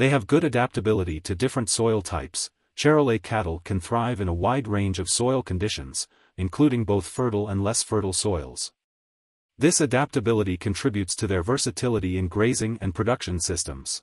They have good adaptability to different soil types. Charolais cattle can thrive in a wide range of soil conditions, including both fertile and less fertile soils. This adaptability contributes to their versatility in grazing and production systems.